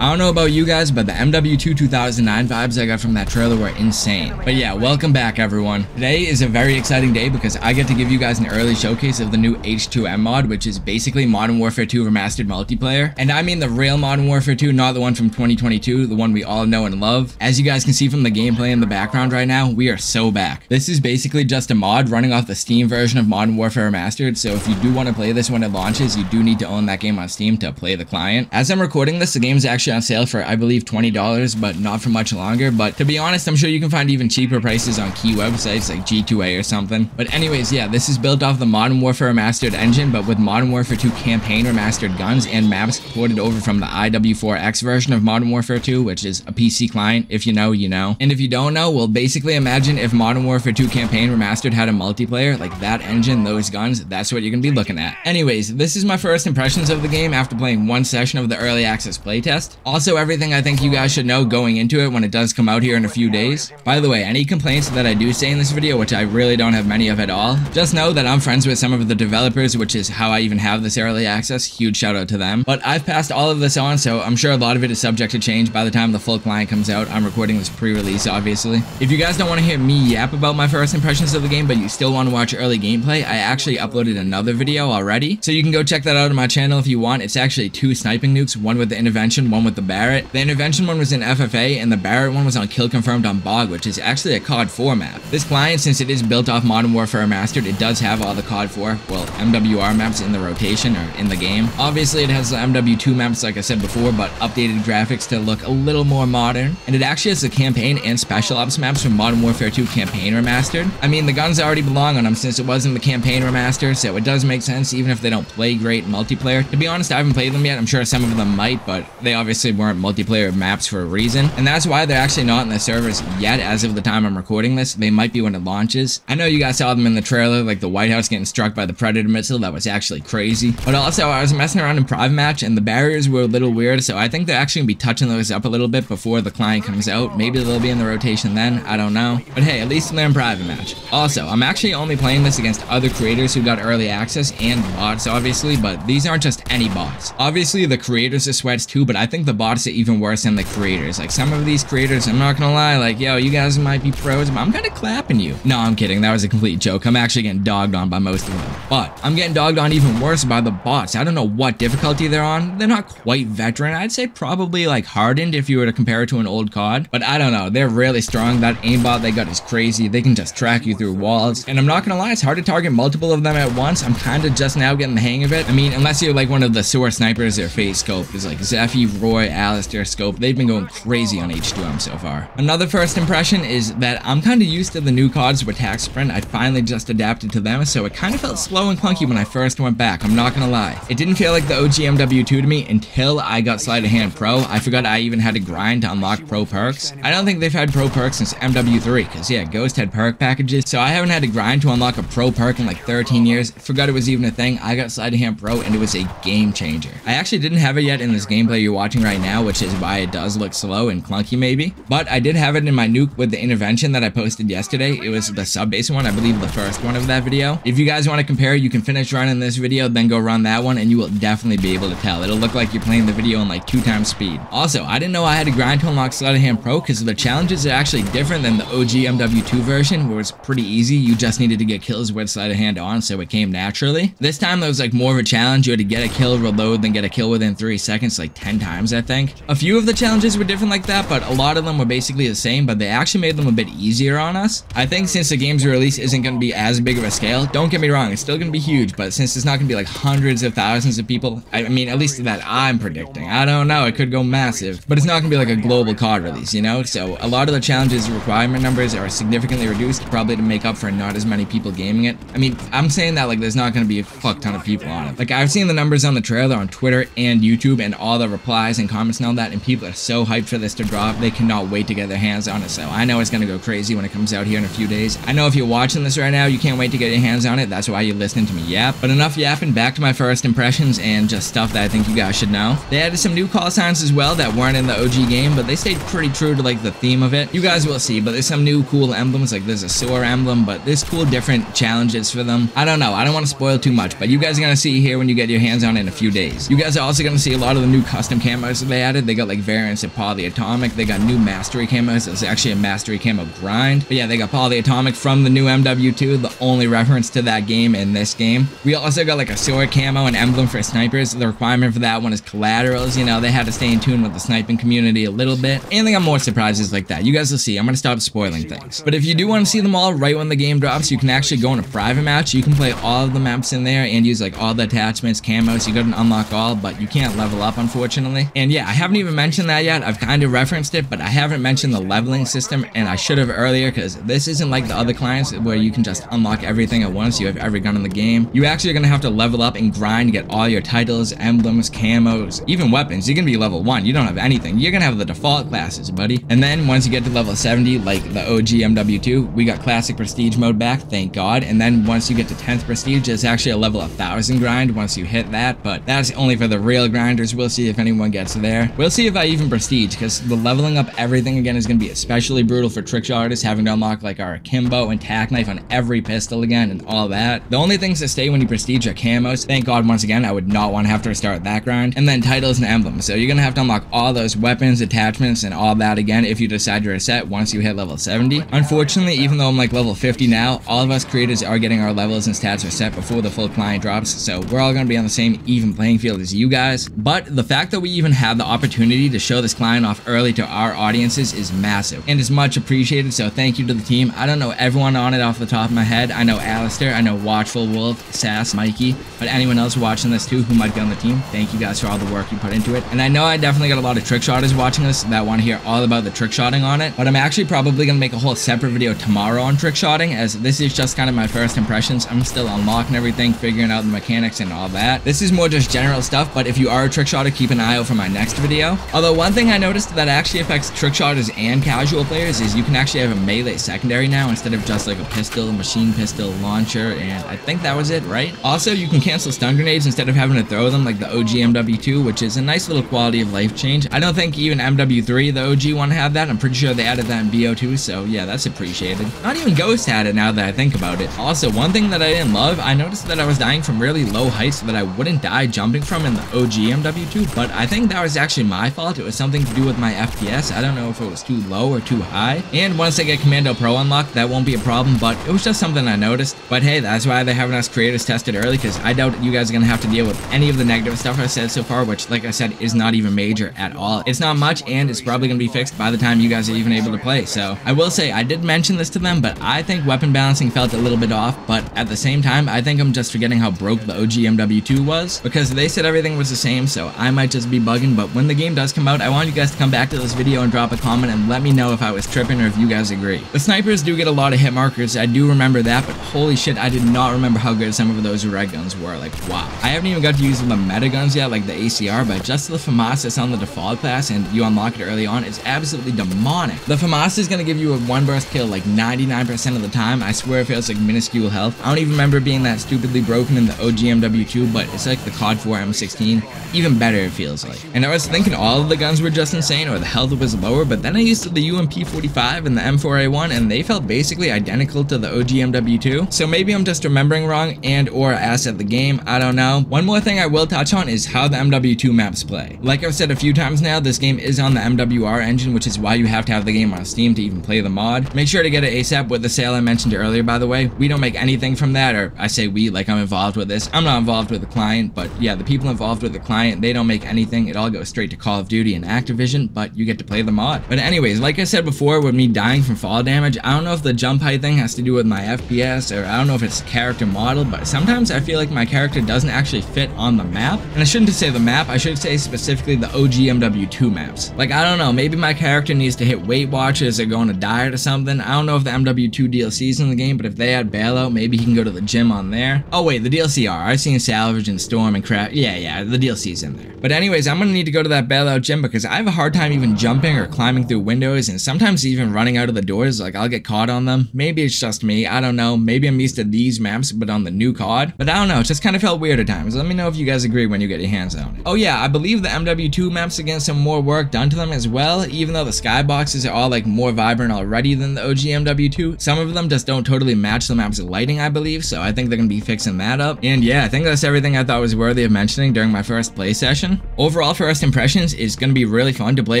I don't know about you guys, but the MW2 2009 vibes I got from that trailer were insane. But yeah, welcome back everyone. Today is a very exciting day because I get to give you guys an early showcase of the new H2M mod, which is basically Modern Warfare 2 Remastered multiplayer. And I mean the real Modern Warfare 2, not the one from 2022, the one we all know and love. As you guys can see from the gameplay in the background right now, we are so back. This is basically just a mod running off the Steam version of Modern Warfare Remastered, so if you do want to play this when it launches, you do need to own that game on Steam to play the client. As I'm recording this, the game is actually on sale for, I believe, $20, but not for much longer. But to be honest, I'm sure you can find even cheaper prices on key websites like G2A or something. But anyways, yeah, this is built off the Modern Warfare Remastered engine, but with Modern Warfare 2 Campaign Remastered guns and maps ported over from the IW4X version of Modern Warfare 2, which is a PC client. If you know, you know. And if you don't know, well, basically imagine if Modern Warfare 2 Campaign Remastered had a multiplayer, like that engine, those guns, that's what you're gonna be looking at. Anyways, this is my first impressions of the game after playing one session of the early access playtest. Also, everything I think you guys should know going into it when it does come out here in a few days. By the way, any complaints that I do say in this video, which I really don't have many of at all, just know that I'm friends with some of the developers, which is how I even have this early access. Huge shout out to them. But I've passed all of this on, so I'm sure a lot of it is subject to change by the time the full client comes out. I'm recording this pre-release, obviously. If you guys don't want to hear me yap about my first impressions of the game, but you still want to watch early gameplay, I actually uploaded another video already, so you can go check that out on my channel if you want. It's actually two sniping nukes, one with the Intervention, one with the Barrett. The Intervention one was in FFA, and the Barrett one was on Kill Confirmed on BOG, which is actually a COD 4 map. This client, since it is built off Modern Warfare Remastered, it does have all the COD 4, well, MWR maps in the rotation, or in the game. Obviously, it has the MW2 maps, like I said before, but updated graphics to look a little more modern. And it actually has the campaign and special ops maps from Modern Warfare 2 Campaign Remastered. I mean, the guns already belong on them since it was in the Campaign Remaster, so it does make sense, even if they don't play great multiplayer. To be honest, I haven't played them yet. I'm sure some of them might, but they obviously weren't multiplayer maps for a reason, and that's why they're actually not in the servers yet as of the time I'm recording this. They might be when it launches. I know you guys saw them in the trailer, like the White House getting struck by the Predator missile. That was actually crazy. But also, I was messing around in Private Match, and the barriers were a little weird, so I think they're actually gonna be touching those up a little bit before the client comes out. Maybe they'll be in the rotation then, I don't know. But hey, at least they're in Private Match. Also, I'm actually only playing this against other creators who got early access and bots, obviously, but these aren't just any bots. Obviously, the creators are sweats too, but I think the bots are even worse than the creators. Like, some of these creators, I'm not gonna lie, like, yo, you guys might be pros, but I'm kind of clapping you. No, I'm kidding. That was a complete joke. I'm actually getting dogged on by most of them. But I'm getting dogged on even worse by the bots. I don't know what difficulty they're on. They're not quite veteran. I'd say probably like hardened if you were to compare it to an old COD. But I don't know. They're really strong. That aimbot they got is crazy. They can just track you through walls. And I'm not gonna lie, it's hard to target multiple of them at once. I'm kind of just now getting the hang of it. I mean, unless you're like one of the sewer snipers or face scope. There's like Zephy, Roy, Alistair, Scope. They've been going crazy on H2M so far. Another first impression is that I'm kind of used to the new CODs with Attack Sprint. I finally just adapted to them, so it kind of felt slow and clunky when I first went back. I'm not gonna lie. It didn't feel like the OG MW2 to me until I got Sleight of Hand Pro. I forgot I even had to grind to unlock pro perks. I don't think they've had pro perks since MW3, because yeah, Ghost had perk packages, so I haven't had to grind to unlock a pro perk in like 13 years. Forgot it was even a thing. I got Sleight of Hand Pro, and it was a game changer. I actually didn't have it yet in this gameplay you're watching right now, which is why it does look slow and clunky maybe, but I did have it in my nuke with the Intervention that I posted yesterday. It was the sub base one, I believe the first one of that video. If you guys want to compare, you can finish running this video, then go run that one, and you will definitely be able to tell. It'll look like you're playing the video in like 2x speed. Also, I didn't know I had to grind to unlock Sleight of Hand Pro because the challenges are actually different than the OG MW2 version, where it's pretty easy. You just needed to get kills with Sleight of Hand on, so it came naturally. This time there was like more of a challenge. You had to get a kill, reload, then get a kill within 3 seconds, like 10 times, I think. A few of the challenges were different like that, but a lot of them were basically the same, but they actually made them a bit easier on us. I think since the game's release isn't going to be as big of a scale, don't get me wrong, it's still going to be huge, but since it's not going to be like hundreds of thousands of people, I mean, at least that I'm predicting. I don't know, it could go massive, but it's not going to be like a global COD release, you know? So a lot of the challenges requirement numbers are significantly reduced, probably to make up for not as many people gaming it. I mean, I'm saying that like there's not going to be a fuck ton of people on it. Like, I've seen the numbers on the trailer on Twitter and YouTube and all the replies and comments and all that, and people are so hyped for this to drop. They cannot wait to get their hands on it, so I know it's gonna go crazy when it comes out here in a few days. I know if you're watching this right now, you can't wait to get your hands on it. That's why you're listening to me yap. But enough yapping, back to my first impressions and just stuff that I think you guys should know. They added some new call signs as well that weren't in the OG game, but they stayed pretty true to like the theme of it. You guys will see, but there's some new cool emblems, like there's a sewer emblem, but there's cool different challenges for them. I don't know, I don't want to spoil too much, but you guys are gonna see here when you get your hands on it in a few days. You guys are also gonna see a lot of the new custom camera cameras they added. They got like variants of Poly Atomic. They got new mastery cameras. It's actually a mastery camo grind. But yeah, they got Poly Atomic from the new MW2, the only reference to that game in this game. We also got like a sword camo and emblem for snipers. The requirement for that one is collaterals. You know, they had to stay in tune with the sniping community a little bit. And they got more surprises like that. You guys will see. I'm gonna stop spoiling things. But if you do want to see them all right when the game drops, you can actually go in a private match. You can play all of the maps in there and use like all the attachments, camos. You gotta unlock all, but you can't level up, unfortunately. And yeah, I haven't even mentioned that yet. I've kind of referenced it, but I haven't mentioned the leveling system, and I should have earlier, because this isn't like the other clients where you can just unlock everything at once. You have every gun in the game. You actually are gonna have to level up and grind to get all your titles, emblems, camos, even weapons. You're gonna be level 1. You don't have anything. You're gonna have the default classes, buddy. And then once you get to level 70, like the OG MW2, we got classic prestige mode back, thank God. And then once you get to 10th prestige, it's actually a level 1000 grind once you hit that, but that's only for the real grinders. We'll see if anyone gets there. We'll see if I even prestige, because the leveling up everything again is gonna be especially brutal for trickshot artists, having to unlock like our akimbo and tack knife on every pistol again and all that. The only things that stay when you prestige are camos. Thank God, once again, I would not want to have to restart that grind. And then titles and emblems. So you're gonna have to unlock all those weapons, attachments, and all that again if you decide to reset once you hit level 70. Unfortunately, even though I'm like level 50 now, all of us creators are getting our levels and stats reset before the full client drops. So we're all gonna be on the same even playing field as you guys. But the fact that we even had the opportunity to show this client off early to our audiences is massive and is much appreciated. So thank you to the team. I don't know everyone on it off the top of my head. I know Alistair, I know Watchful Wolf, Sass, Mikey, but anyone else watching this too who might be on the team, thank you guys for all the work you put into it. And I know I definitely got a lot of trickshotters watching this that want to hear all about the trickshotting on it, but I'm actually probably gonna make a whole separate video tomorrow on trickshotting, as this is just kind of my first impressions. I'm still unlocking everything, figuring out the mechanics and all that. This is more just general stuff, but if you are a trickshotter, keep an eye out for my next video. Although one thing I noticed that actually affects trickshotters and casual players is you can actually have a melee secondary now instead of just like a pistol, machine pistol, launcher, and I think that was it, right? Also, you can cancel stun grenades instead of having to throw them like the OG MW2, which is a nice little quality of life change. I don't think even MW3, the OG one, had that. I'm pretty sure they added that in BO2, so yeah, that's appreciated. Not even Ghost had it now that I think about it. Also, one thing that I didn't love, I noticed that I was dying from really low heights that I wouldn't die jumping from in the OG MW2, but I think that was actually my fault. It was something to do with my FPS. I don't know if it was too low or too high. And once I get Commando Pro unlocked, that won't be a problem, but it was just something I noticed. But hey, that's why they're having us creators tested early, because I doubt you guys are gonna have to deal with any of the negative stuff I said so far, which, like I said, is not even major at all. It's not much, and it's probably gonna be fixed by the time you guys are even able to play. So I will say, I did mention this to them, but I think weapon balancing felt a little bit off, but at the same time, I think I'm just forgetting how broke the OG MW2 was, because they said everything was the same, so I might just be bugging. But when the game does come out, I want you guys to come back to this video and drop a comment and let me know if I was tripping or if you guys agree. The snipers do get a lot of hit markers, I do remember that, but holy shit, I did not remember how good some of those red guns were. Like, wow. I haven't even got to use the meta guns yet, like the ACR, but just the FAMAS that's on the default class and you unlock it early on is absolutely demonic. The FAMAS is gonna give you a one burst kill like 99% of the time. I swear it feels like minuscule health. I don't even remember being that stupidly broken in the OG MW2, but it's like the COD 4 M16. Even better, it feels like. And I was thinking all of the guns were just insane or the health was lower, but then I used the UMP45 and the M4A1 and they felt basically identical to the OG MW2. So maybe I'm just remembering wrong and or ass at the game, I don't know. One more thing I will touch on is how the MW2 maps play. Like I've said a few times now, this game is on the MWR engine, which is why you have to have the game on Steam to even play the mod. Make sure to get it ASAP with the sale I mentioned earlier, by the way. We don't make anything from that, or I say we, like I'm involved with this. I'm not involved with the client, but yeah, the people involved with the client, they don't make anything. It all goes straight to Call of Duty and Activision, but you get to play the mod. But anyways, like I said before, with me dying from fall damage, I don't know if the jump height thing has to do with my FPS, or I don't know if it's character model, but sometimes I feel like my character doesn't actually fit on the map. And I shouldn't just say the map, I should say specifically the OG MW2 maps. Like, I don't know, maybe my character needs to hit Weight Watchers or going to diet or something. I don't know if the MW2 DLC's in the game, but if they add Bailout, maybe he can go to the gym on there. Oh wait, the DLC are. I've seen Salvage and Storm and crap. Yeah, the DLC's in there. But anyways, I'm gonna need to go to that Bailout gym because I have a hard time even jumping or climbing through windows and sometimes even running out of the doors. Like, I'll get caught on them. Maybe it's just me, I don't know. Maybe I'm used to these maps, but on the new COD. But I don't know, it just kind of felt weird at times. Let me know if you guys agree when you get your hands on it. Oh yeah, I believe the MW2 maps are getting some more work done to them as well, even though the skyboxes are all like more vibrant already than the OG MW2. Some of them just don't totally match the map's lighting, I believe, so I think they're gonna be fixing that up. And yeah, I think that's everything I thought was worthy of mentioning during my first play session. Overall, first impressions, it's going to be really fun to play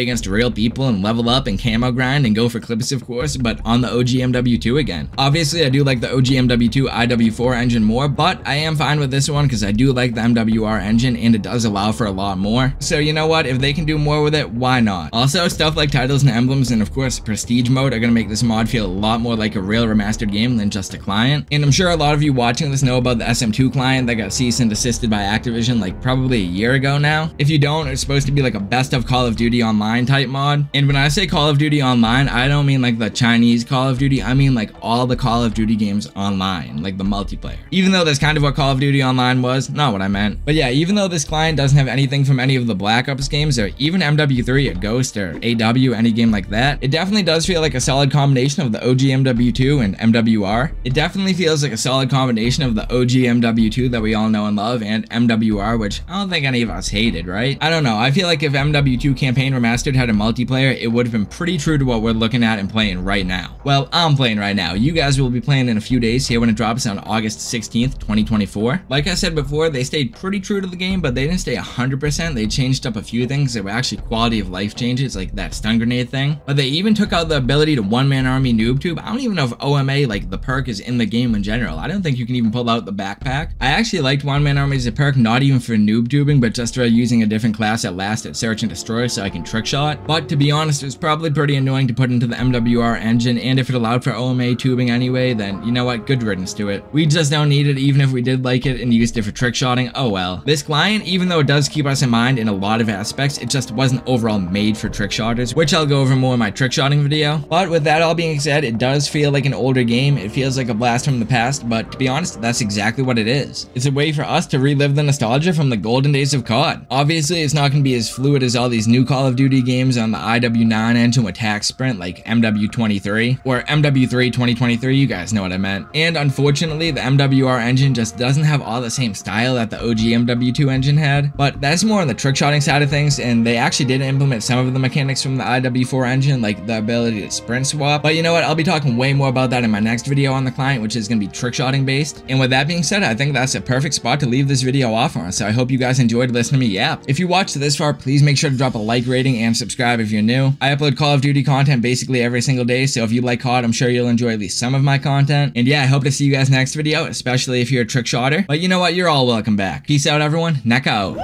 against real people and level up and camo grind and go for clips, of course, but on the OG MW2 again. Obviously, I do like the OG MW2 IW4 engine more, but I am fine with this one because I do like the MWR engine and it does allow for a lot more. So you know what? If they can do more with it, why not? Also, stuff like titles and emblems and, of course, prestige mode are going to make this mod feel a lot more like a real remastered game than just a client. And I'm sure a lot of you watching this know about the SM2 client that got cease and desisted by Activision like probably a year ago now. If you don't, it's supposed to be like a best of Call of Duty Online type mod. And when I say Call of Duty Online, I don't mean like the Chinese Call of Duty, I mean like all the Call of Duty games online, like the multiplayer. Even though that's kind of what Call of Duty Online was, not what I meant. But yeah, even though this client doesn't have anything from any of the Black Ops games or even MW3 or Ghost or AW, any game like that, it definitely does feel like a solid combination of the OG MW2 and MWR. It definitely feels like a solid combination of the OG MW2 that we all know and love and MWR, which I don't think any of us hated, right? I don't know. I feel like if MW2 Campaign Remastered had a multiplayer, it would have been pretty true to what we're looking at and playing right now. Well, I'm playing right now. You guys will be playing in a few days here when it drops on August 16th, 2024. Like I said before, they stayed pretty true to the game, but they didn't stay 100%. They changed up a few things. There were actually quality of life changes, like that stun grenade thing. But they even took out the ability to one man army noob tube. I don't even know if OMA, like the perk, is in the game in general. I don't think you can even pull out the backpack. I actually liked one man army as a perk, not even for noob tubing, but just for using a different class at last at search and destroy so I can trick shot. But to be honest, it was probably pretty annoying to put into the MWR engine, and if it allowed for OMA tubing anyway, then you know what, good riddance to it. We just don't need it, even if we did like it and used it for trick shotting. Oh well. This client, even though it does keep us in mind in a lot of aspects, it just wasn't overall made for trick shotters, which I'll go over more in my trick shotting video. But with that all being said, it does feel like an older game. It feels like a blast from the past, but to be honest, that's exactly what it is. It's a way for us to relive the nostalgia from the golden days of COD. Obviously, it's not going to be as fluid as all these new Call of Duty games on the IW9 engine with Attack Sprint, like MW23 or MW3 2023. You guys know what I meant. And unfortunately, the MWR engine just doesn't have all the same style that the OG MW2 engine had, but that's more on the trick shotting side of things, and they actually did implement some of the mechanics from the IW4 engine, like the ability to sprint swap. But you know what, I'll be talking way more about that in my next video on the client, which is going to be trick shotting based. And with that being said, I think that's a perfect spot to leave this video off on, so I hope you guys enjoyed listening to me yap. If you watched this far, please make sure to drop a like rating and subscribe if you're new. I upload Call of Duty content basically every single day, so if you like COD, I'm sure you'll enjoy at least some of my content. And yeah, I hope to see you guys next video, especially if you're a trick shotter. But you know what, you're all welcome back. Peace out, everyone. Neck out.